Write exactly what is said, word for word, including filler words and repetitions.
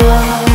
love.